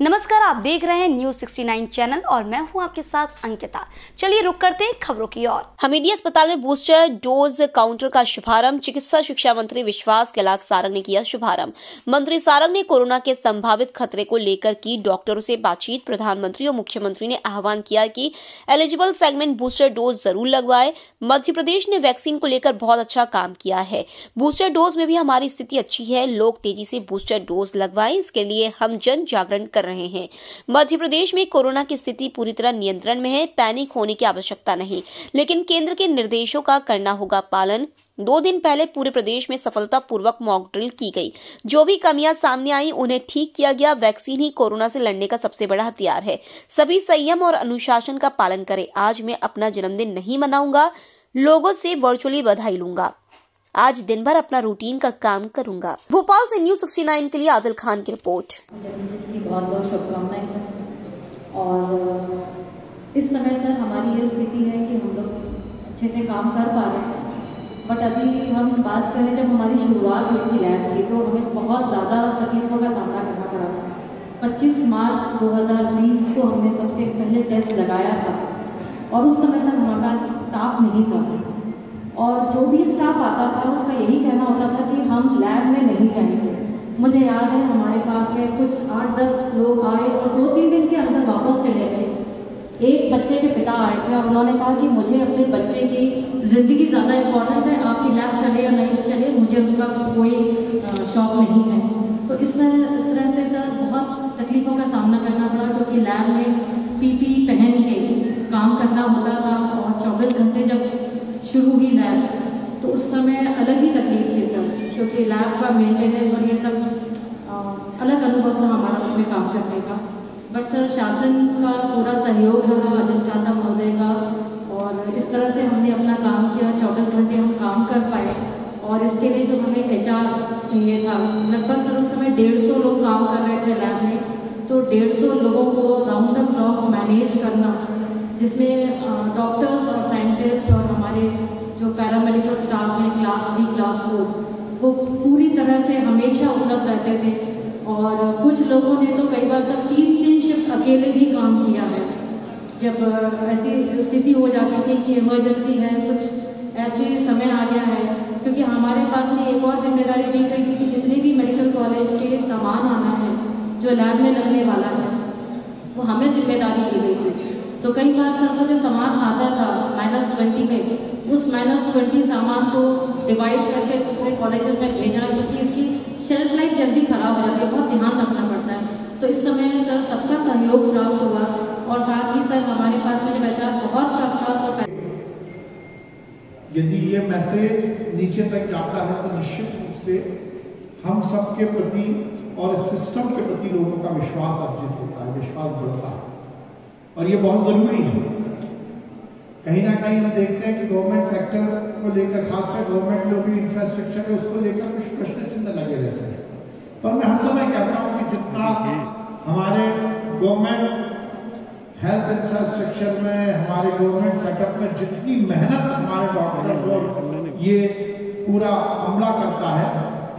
नमस्कार, आप देख रहे हैं न्यूज 69 चैनल और मैं हूं आपके साथ अंकिता। चलिए रुक करते हैं खबरों की ओर। हमीदिया अस्पताल में बूस्टर डोज काउंटर का शुभारंभ चिकित्सा शिक्षा मंत्री विश्वास कैलाश सारंग ने किया। शुभारंभ मंत्री सारंग ने कोरोना के संभावित खतरे को लेकर की डॉक्टरों से बातचीत। प्रधानमंत्री और मुख्यमंत्री ने आह्वान किया कि एलिजिबल सेगमेंट बूस्टर डोज जरूर लगवाए। मध्य प्रदेश ने वैक्सीन को लेकर बहुत अच्छा काम किया है। बूस्टर डोज में भी हमारी स्थिति अच्छी है। लोग तेजी से बूस्टर डोज लगवाएं, इसके लिए हम जन जागरण रहे हैं। मध्य प्रदेश में कोरोना की स्थिति पूरी तरह नियंत्रण में है। पैनिक होने की आवश्यकता नहीं, लेकिन केंद्र के निर्देशों का करना होगा पालन। 2 दिन पहले पूरे प्रदेश में सफलतापूर्वक मॉक ड्रिल की गई। जो भी कमियां सामने आई उन्हें ठीक किया गया। वैक्सीन ही कोरोना से लड़ने का सबसे बड़ा हथियार है। सभी संयम और अनुशासन का पालन करें। आज मैं अपना जन्मदिन नहीं मनाऊंगा, लोगों से वर्चुअली बधाई लूंगा। आज दिन भर अपना रूटीन का काम करूंगा। भोपाल से न्यूज 69 के लिए आदिल खान की रिपोर्ट। बहुत बहुत शुभकामनाएं सर। और इस समय सर हमारी ये स्थिति है कि हम लोग अच्छे से काम कर पा रहे हैं, बट अभी हम बात करें जब हमारी शुरुआत हुई थी लैब की, तो हमें बहुत ज़्यादा तकलीफों का सामना करना पड़ा। 25 मार्च 2020 को हमने सबसे पहले टेस्ट लगाया था और उस समय सर हमारे पास स्टाफ नहीं था और जो भी स्टाफ आता था उसका यही कहना होता था कि हम लैब में नहीं जाएंगे। मुझे याद है हमारे पास में कुछ 8-10 लोग आए और 2-3 दिन के अंदर वापस चले गए। एक बच्चे के पिता आए थे और उन्होंने कहा कि मुझे अपने बच्चे की ज़िंदगी ज़्यादा इम्पोर्टेंट है, आपकी लैब चले या नहीं चले मुझे उसका कोई शौक नहीं है। तो इस तरह से सर बहुत तकलीफ़ों का सामना करना पड़ा, क्योंकि लैब में PPE पहन के काम करना होता था और 24 घंटे जब शुरू ही लैब, तो उस समय अलग ही तकलीफ थी सब, क्योंकि लैब का मेंटेनेंस और ये सब अलग अनुभव था हमारा उसमें काम करने का। बट सर शासन का पूरा सहयोग है अधिष्ठाता महोदय का, और इस तरह से हमने अपना काम किया। 24 घंटे हम काम कर पाए और इसके लिए जब हमें HR चाहिए था, लगभग सर उस समय 150 लोग काम कर रहे थे लैब में, तो 150 लोगों को राउंड द क्लॉक मैनेज करना, जिसमें डॉक्टर्स और साइंटिस्ट और हमारे जो पैरामेडिकल स्टाफ हैं क्लास 3, क्लास 4 वो पूरी तरह से हमेशा उपलब्ध रहते थे। और कुछ लोगों ने तो कई बार सर 3-3 शिफ्ट अकेले भी काम किया है। जब ऐसी स्थिति हो जाती थी कि इमरजेंसी है, कुछ ऐसे समय आ गया है, क्योंकि हमारे पास में एक और जिम्मेदारी दी गई थी कि जितने भी मेडिकल कॉलेज के सामान आना है जो लैब में लगने वाला है वो हमें जिम्मेदारी दी गई थी। तो कई बार सर वो जो सामान आता था -20 में, उस -20 सामान को डिवाइड करके दूसरे कॉलेजेस में भेजना, क्योंकि इसकी शेल्फ लाइफ जल्दी ख़राब हो जाती है, बहुत ध्यान रखना पड़ता है। तो इस समय सर सबका सहयोग प्राप्त हुआ और साथ ही सर हमारे पास में जब HR बहुत कम था, तो यदि ये मैसेज नीचे तक जाता है तो निश्चित रूप से हम सब के प्रति और इस सिस्टम के प्रति लोगों का विश्वास अर्जित होता है, विश्वास बढ़ता है और ये बहुत ज़रूरी है। कहीं ना कहीं हम देखते हैं कि गवर्नमेंट सेक्टर को लेकर, खासकर गवर्नमेंट जो भी इंफ्रास्ट्रक्चर है उसको लेकर कुछ प्रश्न चिन्ह लगे रहते हैं, पर मैं हर समय कहता हूँ कि जितना हमारे गवर्नमेंट हेल्थ इंफ्रास्ट्रक्चर में, हमारे गवर्नमेंट सेटअप में जितनी मेहनत हमारे डॉक्टर्स और ये पूरा अमला करता है,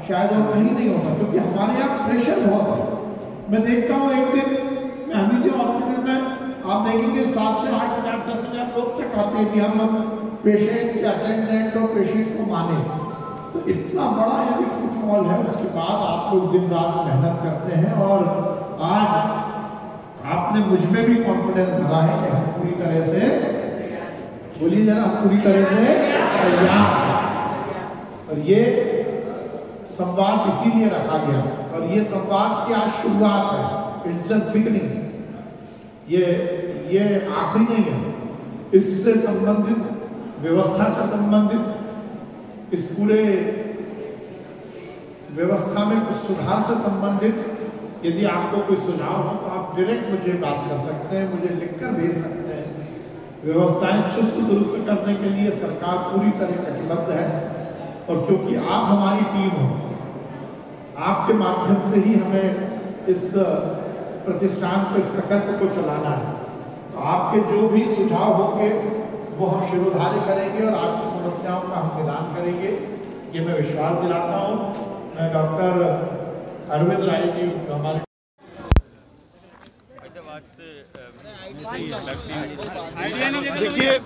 शायद और कहीं नहीं होता, क्योंकि हमारे यहाँ प्रेशर बहुत है। मैं देखता हूँ एक दिन मैं हमीदिया हॉस्पिटल में आप देखेंगे 7 से 8 हज़ार 10 हज़ार लोग तक आते हैं कि हम पेशेंट के अटेंडेंट और पेशेंट को माने। तो इतना बड़ा यदि फुटफॉल है, उसके बाद आप लोग दिन रात मेहनत करते हैं और आज आपने मुझ में भी कॉन्फिडेंस भरा है कि हम पूरी तरह से, बोलिए जरा, हम पूरी तरह से तैयार। और ये संवाद इसीलिए रखा गया और ये संवाद की आज शुरुआत है। It's just beginning. ये आखिरी नहीं है। इससे संबंधित, व्यवस्था से संबंधित, इस पूरे व्यवस्था में कुछ सुधार से संबंधित यदि आपको कोई सुझाव हो तो आप डायरेक्ट मुझे बात कर सकते हैं, मुझे लिखकर भेज सकते हैं। व्यवस्थाएं चुस्त दुरुस्त करने के लिए सरकार पूरी तरह कटिबद्ध है और क्योंकि आप हमारी टीम हो, आपके माध्यम से ही हमें इस प्रतिष्ठान को, इस प्रकल्प को चलाना है, तो आपके जो भी सुझाव होंगे वो हम शिरोधार्य करेंगे और आपकी समस्याओं का हम निदान करेंगे, ये मैं विश्वास दिलाता हूँ। मैं डॉक्टर अरविंद राय जी हमारे देखिए,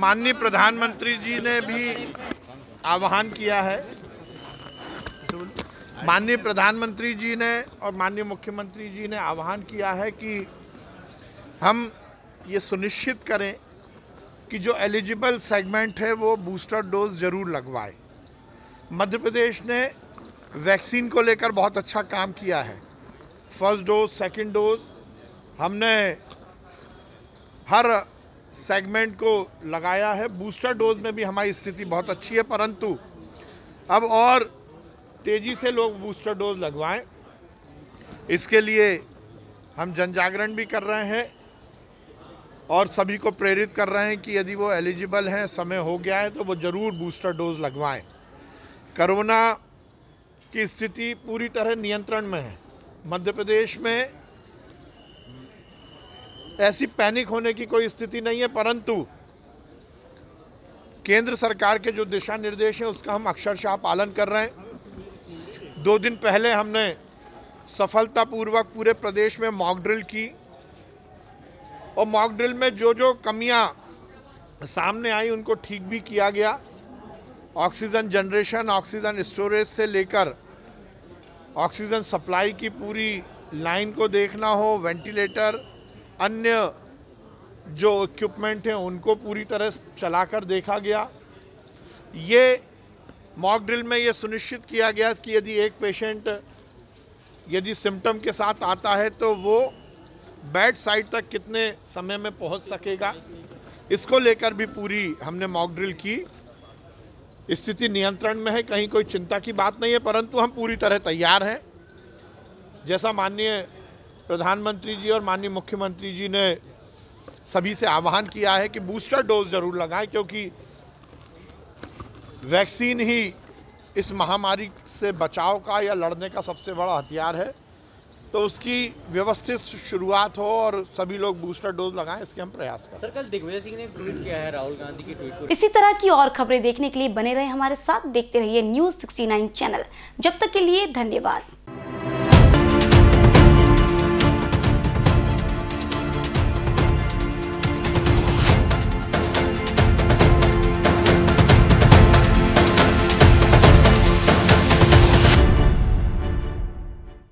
माननीय प्रधानमंत्री जी ने भी आह्वान किया है, माननीय प्रधानमंत्री जी ने और माननीय मुख्यमंत्री जी ने आह्वान किया है कि हम ये सुनिश्चित करें कि जो एलिजिबल सेगमेंट है वो बूस्टर डोज ज़रूर लगवाए। मध्य प्रदेश ने वैक्सीन को लेकर बहुत अच्छा काम किया है। फर्स्ट डोज, सेकंड डोज हमने हर सेगमेंट को लगाया है। बूस्टर डोज में भी हमारी स्थिति बहुत अच्छी है, परंतु अब और तेज़ी से लोग बूस्टर डोज लगवाएं। इसके लिए हम जन जागरण भी कर रहे हैं और सभी को प्रेरित कर रहे हैं कि यदि वो एलिजिबल हैं, समय हो गया है तो वो ज़रूर बूस्टर डोज लगवाएं। कोरोना की स्थिति पूरी तरह नियंत्रण में है। मध्य प्रदेश में ऐसी पैनिक होने की कोई स्थिति नहीं है, परंतु केंद्र सरकार के जो दिशा निर्देश हैं उसका हम अक्षरशः पालन कर रहे हैं। 2 दिन पहले हमने सफलतापूर्वक पूरे प्रदेश में मॉक ड्रिल की और मॉक ड्रिल में जो जो कमियां सामने आई उनको ठीक भी किया गया। ऑक्सीजन जनरेशन, ऑक्सीजन स्टोरेज से लेकर ऑक्सीजन सप्लाई की पूरी लाइन को देखना हो, वेंटिलेटर, अन्य जो इक्विपमेंट हैं उनको पूरी तरह चलाकर देखा गया। ये मॉक ड्रिल में ये सुनिश्चित किया गया कि यदि एक पेशेंट यदि सिम्टम के साथ आता है तो वो बेड साइड तक कितने समय में पहुंच सकेगा, इसको लेकर भी पूरी हमने मॉक ड्रिल की। स्थिति नियंत्रण में है, कहीं कोई चिंता की बात नहीं है, परंतु हम पूरी तरह तैयार हैं। जैसा माननीय प्रधानमंत्री जी और माननीय मुख्यमंत्री जी ने सभी से आह्वान किया है कि बूस्टर डोज ज़रूर लगाएं, क्योंकि वैक्सीन ही इस महामारी से बचाव का या लड़ने का सबसे बड़ा हथियार है। तो उसकी व्यवस्थित शुरुआत हो और सभी लोग बूस्टर डोज लगाएं, इसके हम प्रयास करें। सर, कल दिग्विजय सिंह ने ट्वीट किया है राहुल गांधी के ट्वीट को। इसी तरह की और खबरें देखने के लिए बने रहे हमारे साथ, देखते रहिए न्यूज 69 चैनल। जब तक के लिए धन्यवाद।